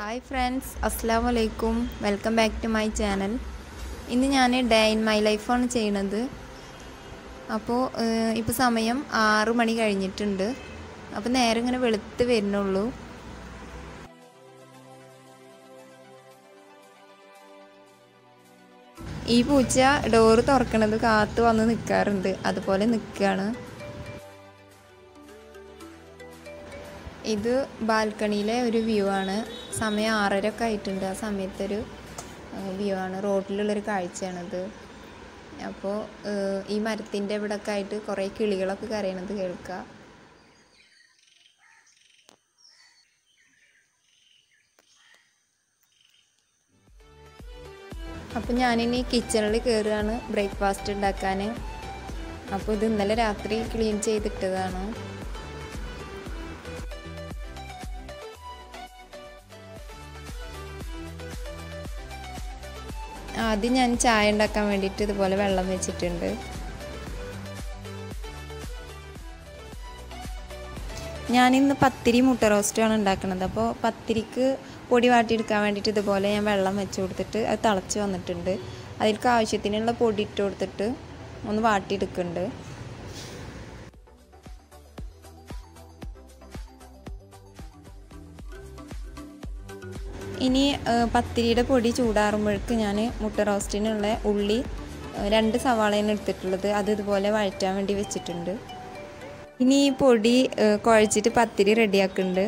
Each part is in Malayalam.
Hi friends, Assalamualaikum. Welcome back to my channel. This is a day in my life. So, now it's 6 PM. So, I'm ഈ പൂച്ച ഡോർ തുറക്കുന്നത് കാത്തു വന്ന് നിൽക്കാറുണ്ട് അതുപോലെ നിൽക്കാണ് ഇത് ബാൽക്കണിയിലെ ഒരു വ്യൂ ആണ് സമയം 6:30 ഒക്കെ ആയിട്ടുണ്ട് ആ സമയത്തെ ഒരു വ്യൂ ആണ് റോഡിലുള്ള ഒരു കാഴ്ചയാണ് ഇത് അപ്പോൾ ഈ മരത്തിന്റെ ഇവിടൊക്കെ ആയിട്ട് കുറേ കിളികളൊക്കെ കരയുന്നത് കേൾക്കാം അപ്പോൾ ഞാൻ ഇനി കിച്ചണിൽ കേറുകയാണ് ബ്രേക്ക്ഫാസ്റ്റ് ഉണ്ടാക്കാൻ അപ്പോൾ ഇത് ഇന്നലെ രാത്രി ക്ലീൻ ചെയ്തിട്ടതാണ് ആദ്യം ഞാൻ ചായ ഉണ്ടാക്കാൻ വേണ്ടിയിട്ട് ഇതുപോലെ വെള്ളം വെച്ചിട്ടുണ്ട് ഞാൻ ഇന്ന് പത്തിരി മുട്ട റോസ്റ്റ് ആണ് ഉണ്ടാക്കുന്നത് അപ്പോൾ പത്തിരിക്ക് പൊടി വാട്ടി എടുക്കാൻ വേണ്ടിയിട്ട് ഇതുപോലെ ഞാൻ വെള്ളം വെച്ച് കൊടുത്തിട്ട് അത് തിളച്ച് വന്നിട്ടുണ്ട് അതിൽക്ക് ആവശ്യത്തിനുള്ള പൊടി ഇട്ട് കൊടുത്തിട്ട് ഒന്ന് വാട്ടി എടുക്കുന്നുണ്ട് ഇനി പത്തിരിയുടെ പൊടി ചൂടാറുമ്പോഴേക്ക് ഞാൻ മുട്ട റോസ്റ്റിനുള്ള ഉള്ളി 2 സവാളയാണ് എടുത്തിട്ടുള്ളത് അത് ഇതുപോലെ വഴറ്റാൻ വേണ്ടി വെച്ചിട്ടുണ്ട് ഇനി ഈ പൊടി കുഴച്ചിട്ട് പത്തിരി റെഡിയാക്കുന്നുണ്ട്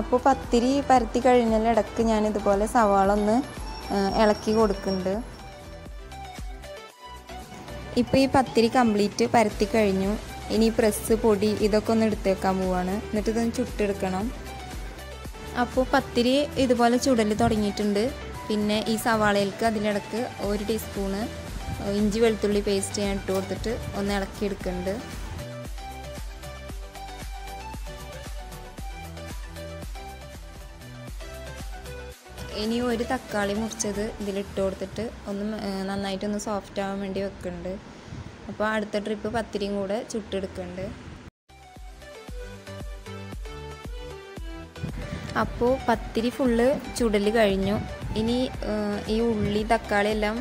അപ്പോൾ പത്തിരി പരത്തി കഴിഞ്ഞാൽ ഇടയ്ക്ക് ഞാൻ ഇതുപോലെ സവാള ഒന്ന് ഇളക്കി കൊടുക്കുന്നുണ്ട് ഇപ്പോൾ ഈ പത്തിരി കംപ്ലീറ്റ് പരത്തി കഴിഞ്ഞു ഇനി പ്രസ് പൊടി ഇതൊക്കെ ഒന്ന് എടുത്തേക്കാൻ പോവാണ് എന്നിട്ട് ഇതൊന്ന് ചുട്ടെടുക്കണം അപ്പോൾ പത്തിരി ഇതുപോലെ ചുടൽ തുടങ്ങിയിട്ടുണ്ട് പിന്നെ ഈ സവാളയിലേക്ക് അതിലിടക്ക് 1 ടീസ്പൂൺ ഇഞ്ചി വെളുത്തുള്ളി പേസ്റ്റ് ഞാൻ ഇട്ട് കൊടുത്തിട്ട് ഒന്ന് ഇളക്കി എടുക്കുന്നുണ്ട് ഇനി ഒരു തക്കാളി മുറിച്ചത് ഇതിലിട്ട് കൊടുത്തിട്ട് ഒന്ന് നന്നായിട്ടൊന്ന് സോഫ്റ്റ് ആവാൻ വേണ്ടി വെക്കുന്നുണ്ട് അപ്പോൾ അടുത്ത ട്രിപ്പ് പത്തിരിയും കൂടെ ചുട്ടെടുക്കുന്നുണ്ട് അപ്പോൾ പത്തിരി ഫുള്ള് ചുടൽ കഴിഞ്ഞു ഇനി ഈ ഉള്ളി തക്കാളി എല്ലാം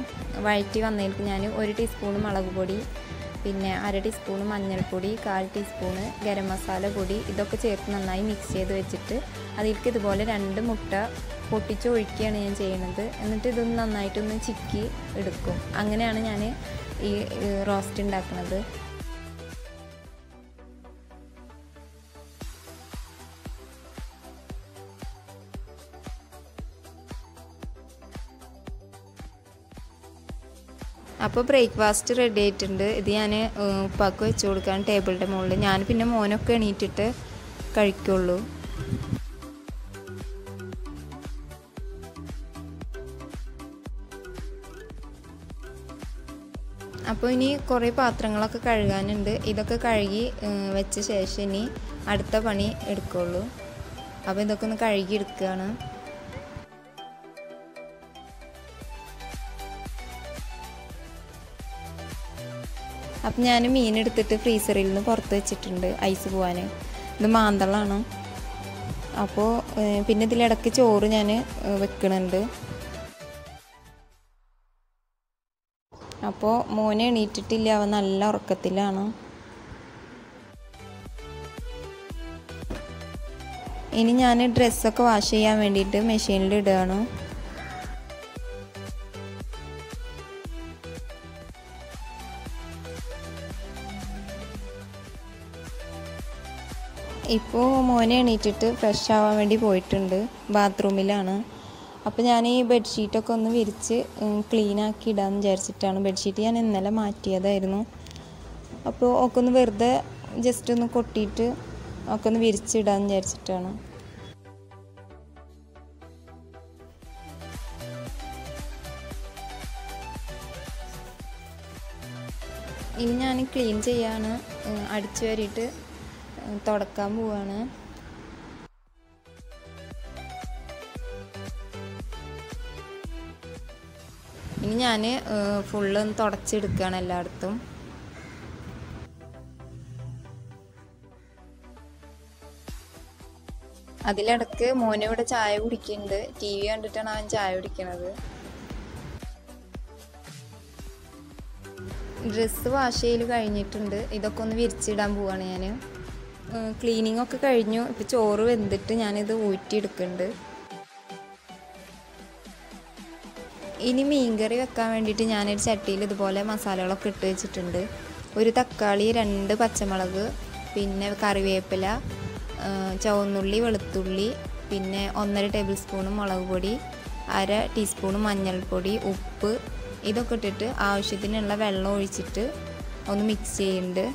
വഴറ്റി വന്നതിലേക്ക് ഞാൻ 1 ടീസ്പൂൺ മുളക് പൊടി പിന്നെ 1/2 ടീസ്പൂൺ മഞ്ഞൾപ്പൊടി 1/4 ടീസ്പൂൺ ഗരം മസാല പൊടി ഇതൊക്കെ ചേർത്ത് നന്നായി മിക്സ് ചെയ്ത് വെച്ചിട്ട് അതിലേക്ക് ഇതുപോലെ 2 മുട്ട പൊട്ടിച്ച് ഒഴിക്കുകയാണ് ഞാൻ ചെയ്യുന്നത് എന്നിട്ട് ഇതൊന്ന് നന്നായിട്ടൊന്ന് ചിക്കി എടുക്കും അങ്ങനെയാണ് ഞാൻ ഈ റോസ്റ്റ് ഉണ്ടാക്കുന്നത് അപ്പോൾ ബ്രേക്ക്ഫാസ്റ്റ് റെഡി ആയിട്ടുണ്ട് ഇത് ഞാൻ ഉപ്പാക്ക് വെച്ച് കൊടുക്കാൻ ടേബിളിൻ്റെ മുകളിൽ ഞാൻ പിന്നെ മോനൊക്കെ എണീറ്റിട്ട് കഴിക്കുള്ളൂ അപ്പോൾ ഇനി കുറേ പാത്രങ്ങളൊക്കെ കഴുകാനുണ്ട് ഇതൊക്കെ കഴുകി വെച്ച ശേഷം ഇനി അടുത്ത പണി എടുക്കുള്ളൂ അപ്പോൾ ഇതൊക്കെ ഒന്ന് കഴുകി എടുക്കുകയാണ് അപ്പം ഞാൻ മീൻ എടുത്തിട്ട് ഫ്രീസറിൽ നിന്ന് പുറത്ത് വെച്ചിട്ടുണ്ട് ഐസ് പോവാൻ ഇത് മാന്തളാണ് അപ്പോൾ പിന്നെ ഇതിലിടയ്ക്ക് ചോറ് ഞാൻ വെക്കുന്നുണ്ട് അപ്പോൾ മോനെ എണീറ്റിട്ടില്ല അവൻ നല്ല ഉറക്കത്തിലാണ് ഇനി ഞാൻ ഡ്രസ്സൊക്കെ വാഷ് ചെയ്യാൻ വേണ്ടിയിട്ട് മെഷീനിൽ ഇടുകയാണ് ഇപ്പോൾ മോനെ എണീറ്റിട്ട് ഫ്രഷ് ആവാൻ വേണ്ടി പോയിട്ടുണ്ട് ബാത്റൂമിലാണ് അപ്പോൾ ഞാൻ ഈ ബെഡ്ഷീറ്റൊക്കെ ഒന്ന് വിരിച്ച് ക്ലീനാക്കി ഇടാമെന്ന് വിചാരിച്ചിട്ടാണ് ബെഡ്ഷീറ്റ് ഞാൻ ഇന്നലെ മാറ്റിയതായിരുന്നു അപ്പോൾ ഒക്കെ ഒന്ന് വെറുതെ ജസ്റ്റ് ഒന്ന് കൊട്ടിയിട്ട് ഒക്കെ ഒന്ന് വിരിച്ചിടാമെന്ന് വിചാരിച്ചിട്ടാണ് ഇനി ഞാൻ ക്ലീൻ ചെയ്യാണ് അടിച്ചു വാരിയിട്ട് തുടക്കാൻ പോവാണ് ഇനി ഞാൻ ഫുൾ ഒന്ന് തുടച്ചെടുക്കുകയാണ് എല്ലായിടത്തും. അതിലിടക്ക് മോനിവിടെ ചായ കുടിക്കുന്നുണ്ട്. ടി വി കണ്ടിട്ടാണ് അവൻ ചായ കുടിക്കണത്. ഡ്രസ്സ് വാഷ് ചെയ്യൽ കഴിഞ്ഞിട്ടുണ്ട്. ഇതൊക്കെ ഒന്ന് വിരിച്ചിടാൻ പോവാണ് ഞാൻ. ക്ലീനിങ് ഒക്കെ കഴിഞ്ഞു. ഇപ്പോൾ ചോറ് വെന്തിട്ട് ഞാനിത് ഊറ്റിയെടുക്കുന്നുണ്ട്. ഇനി മീൻകറി വെക്കാൻ വേണ്ടിയിട്ട് ഞാനൊരു ചട്ടിയിൽ ഇതുപോലെ മസാലകളൊക്കെ ഇട്ട് വെച്ചിട്ടുണ്ട്. ഒരു തക്കാളി, 2 പച്ചമുളക്, പിന്നെ കറിവേപ്പില, ചുവന്നുള്ളി, വെളുത്തുള്ളി, പിന്നെ 1.5 ടേബിൾ സ്പൂണും മുളക് പൊടി, 1/2 ടീസ്പൂൺ മഞ്ഞൾപ്പൊടി, ഉപ്പ്, ഇതൊക്കെ ഇട്ടിട്ട് ആവശ്യത്തിനുള്ള വെള്ളം ഒഴിച്ചിട്ട് ഒന്ന് മിക്സ് ചെയ്യുന്നുണ്ട്.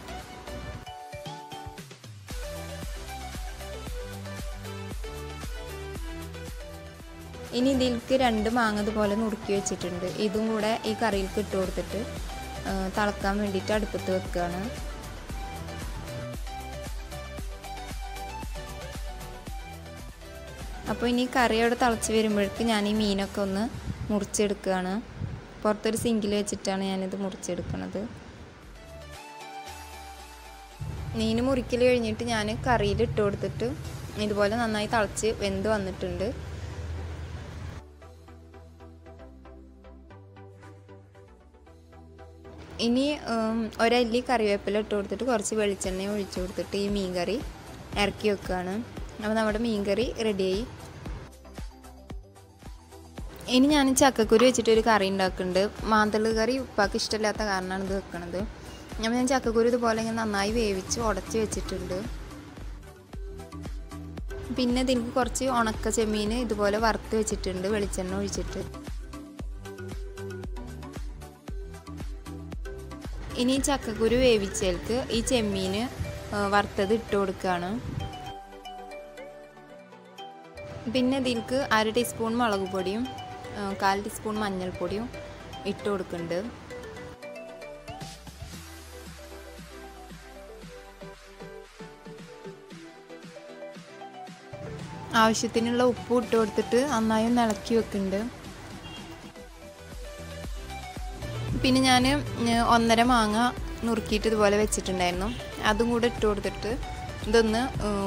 ഇനി ഇതിലേക്ക് 2 മാങ്ങ ഇതുപോലെ നുറുക്കി വെച്ചിട്ടുണ്ട്. ഇതും കൂടെ ഈ കറിയിലേക്ക് ഇട്ട് കൊടുത്തിട്ട് തിളക്കാൻ വേണ്ടിയിട്ട് അടുപ്പത്ത് വെക്കുകയാണ്. അപ്പോൾ ഇനി കറിയോടെ തിളച്ച് വരുമ്പോഴേക്ക് ഞാൻ ഈ മീനൊക്കെ ഒന്ന് മുറിച്ചെടുക്കുകയാണ്. പുറത്തൊരു സിങ്കിൽ വെച്ചിട്ടാണ് ഞാനിത് മുറിച്ചെടുക്കുന്നത്. മീൻ മുറിക്കൽ കഴിഞ്ഞിട്ട് ഞാൻ കറിയിൽ ഇട്ട് കൊടുത്തിട്ട് ഇതുപോലെ നന്നായി തിളച്ച് വെന്ത് വന്നിട്ടുണ്ട്. ഇനി ഒരല്ലി കറിവേപ്പില ഇട്ട് കൊടുത്തിട്ട് കുറച്ച് വെളിച്ചെണ്ണ ഒഴിച്ചു കൊടുത്തിട്ട് ഈ മീൻ കറി ഇറക്കി വെക്കുകയാണ്. അപ്പോൾ നമ്മുടെ മീൻ കറി റെഡിയായി. ഇനി ഞാൻ ചക്കക്കുരു വെച്ചിട്ടൊരു കറി ഉണ്ടാക്കുന്നുണ്ട്. മാന്തൾ കറി ഉപ്പാക്ക് ഇഷ്ടമില്ലാത്ത കാരണമാണ് ഇത് വെക്കണത്. അപ്പോൾ ഞാൻ ചക്കക്കുരു ഇതുപോലെ ഇങ്ങനെ നന്നായി വേവിച്ച് ഉടച്ച് വെച്ചിട്ടുണ്ട്. പിന്നെ ഇതിലേക്ക് കുറച്ച് ഉണക്ക ചെമ്മീൻ ഇതുപോലെ വറുത്ത് വെച്ചിട്ടുണ്ട് വെളിച്ചെണ്ണ ഒഴിച്ചിട്ട്. ഇനി ചക്കക്കുരു വേവിച്ചേൽക്ക് ഈ ചെമ്മീൻ വറുത്തത് ഇട്ട് കൊടുക്കുകയാണ്. പിന്നെ ഇതിലേക്ക് 1/2 ടീസ്പൂൺ മുളക് പൊടിയും 1/4 ടീസ്പൂൺ മഞ്ഞൾപ്പൊടിയും ഇട്ട് കൊടുക്കുന്നുണ്ട്. ആവശ്യത്തിനുള്ള ഉപ്പ് ഇട്ട് കൊടുത്തിട്ട് നന്നായി ഒന്ന് ഇളക്കി വെക്കുന്നുണ്ട്. പിന്നെ ഞാൻ 1.5 മാങ്ങ നുറുക്കിയിട്ട് ഇതുപോലെ വെച്ചിട്ടുണ്ടായിരുന്നു. അതും കൂടെ ഇട്ട് കൊടുത്തിട്ട് ഇതൊന്ന്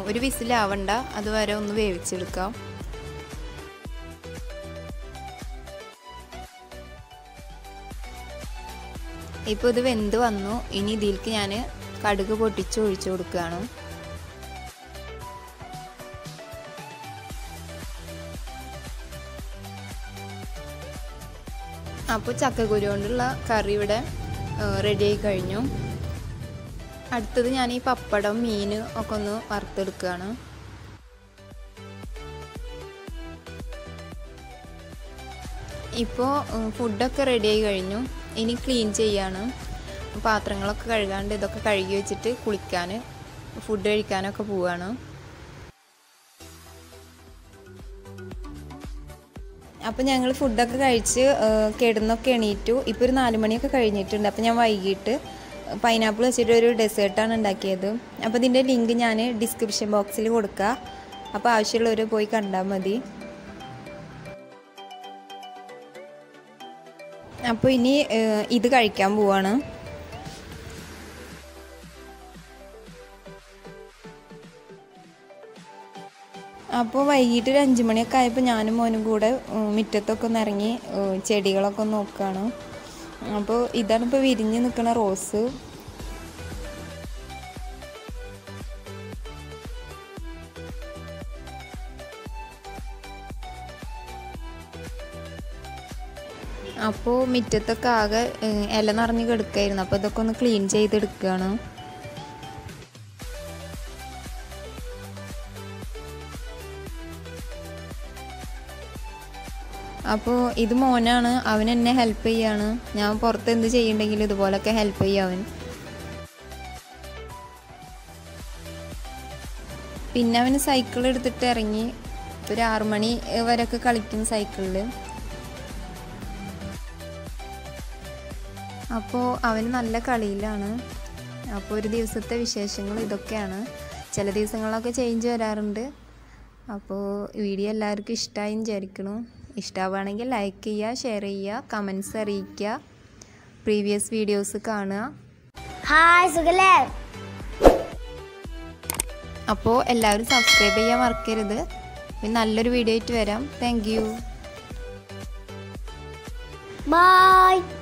ഒരു വിസിലാവണ്ട, അതുവരെ ഒന്ന് വേവിച്ചെടുക്കാം. ഇപ്പോൾ ഇത് വെന്ത് വന്നു. ഇനി ഇതിലേക്ക് ഞാൻ കടുക് പൊട്ടിച്ച് ഒഴിച്ചു കൊടുക്കുകയാണ്. അപ്പോൾ ചക്കക്കുരു കൊണ്ടുള്ള കറി ഇവിടെ റെഡിയായി കഴിഞ്ഞു. അടുത്തത് ഞാൻ ഈ പപ്പടം, മീൻ ഒക്കെ ഒന്ന് വറുത്തെടുക്കുകയാണ്. ഇപ്പോൾ ഫുഡൊക്കെ റെഡിയായി കഴിഞ്ഞു. ഇനി ക്ലീൻ ചെയ്യാണ്. പാത്രങ്ങളൊക്കെ കഴുകാണ്ട് ഇതൊക്കെ കഴുകി വെച്ചിട്ട് കുളിക്കാൻ, ഫുഡ് കഴിക്കാനൊക്കെ പോവുകയാണ്. അപ്പോൾ ഞങ്ങൾ ഫുഡൊക്കെ കഴിച്ച് കിടന്നൊക്കെ എണീറ്റു. ഇപ്പോൾ ഒരു 4 മണിയൊക്കെ കഴിഞ്ഞിട്ടുണ്ട്. അപ്പോൾ ഞാൻ വൈകിട്ട് പൈനാപ്പിൾ വെച്ചിട്ട് ഒരു ഡെസേർട്ടാണ് ഉണ്ടാക്കിയത്. അപ്പോൾ ഇതിൻ്റെ ലിങ്ക് ഞാൻ ഡിസ്ക്രിപ്ഷൻ ബോക്സിൽ കൊടുക്കുക. അപ്പോൾ ആവശ്യമുള്ളവർ പോയി കണ്ടാൽ മതി. അപ്പോൾ ഇനി ഇത് കഴിക്കാൻ പോവാണ്. അപ്പോൾ വൈകിട്ട് ഒരു 5 മണിയൊക്കെ ആയപ്പോൾ ഞാനും മോനും കൂടെ മുറ്റത്തൊക്കെ ഒന്ന് ഇറങ്ങി ചെടികളൊക്കെ ഒന്ന് നോക്കുകയാണ്. അപ്പോൾ ഇതാണ് ഇപ്പോൾ വിരിഞ്ഞ് നിൽക്കുന്ന റോസ്. അപ്പോൾ മുറ്റത്തൊക്കെ ആകെ ഇല നിറഞ്ഞ് കിടക്കായിരുന്നു. അപ്പോൾ ഇതൊക്കെ ഒന്ന് ക്ലീൻ ചെയ്തെടുക്കുകയാണ്. അപ്പോൾ ഇത് മോനാണ്, അവൻ എന്നെ ഹെൽപ്പ് ചെയ്യാണ്. ഞാൻ പുറത്ത് എന്ത് ചെയ്യണ്ടെങ്കിലും ഇതുപോലൊക്കെ ഹെൽപ്പ് ചെയ്യും അവൻ. പിന്നെ അവന് സൈക്കിൾ എടുത്തിട്ട് ഇറങ്ങി. ഒരു 6 മണി വരെയൊക്കെ കളിക്കും സൈക്കിളിൽ. അപ്പോൾ അവന് നല്ല കളിയിലാണ്. അപ്പോൾ ഒരു ദിവസത്തെ വിശേഷങ്ങൾ ഇതൊക്കെയാണ്. ചില ദിവസങ്ങളൊക്കെ ചേഞ്ച് വരാറുണ്ട്. അപ്പോൾ വീഡിയോ എല്ലാവർക്കും ഇഷ്ടമായി വിചാരിക്കണം. ഇഷ്ടമാണെങ്കിൽ ലൈക്ക് ചെയ്യുക, ഷെയർ ചെയ്യുക, കമൻസ് അറിയിക്കുക, പ്രീവിയസ് വീഡിയോസ് കാണുക. ഹായ് സുഖല്ലേ? അപ്പോൾ എല്ലാവരും സബ്സ്ക്രൈബ് ചെയ്യാൻ മറക്കരുത്. നല്ലൊരു വീഡിയോ ആയിട്ട് വരാം. Thank you. ബൈ.